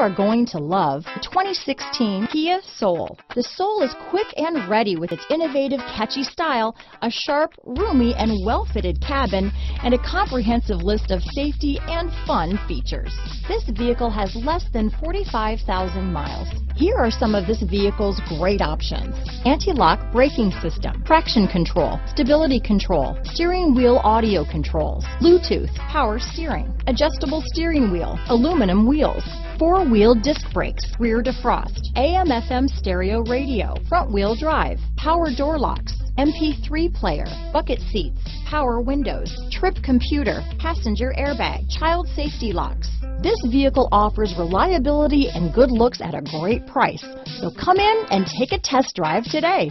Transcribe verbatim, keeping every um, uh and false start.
are going to love the twenty sixteen Kia Soul. The Soul is quick and ready with its innovative, catchy style, a sharp, roomy, and well-fitted cabin, and a comprehensive list of safety and fun features. This vehicle has less than forty-five thousand miles. Here are some of this vehicle's great options: anti-lock braking system, traction control, stability control, steering wheel audio controls, Bluetooth, power steering, adjustable steering wheel, aluminum wheels, four-wheel disc brakes, rear defrost, A M F M stereo radio, front-wheel drive, power door locks, M P three player, bucket seats, power windows, trip computer, passenger airbag, child safety locks. This vehicle offers reliability and good looks at a great price. So come in and take a test drive today.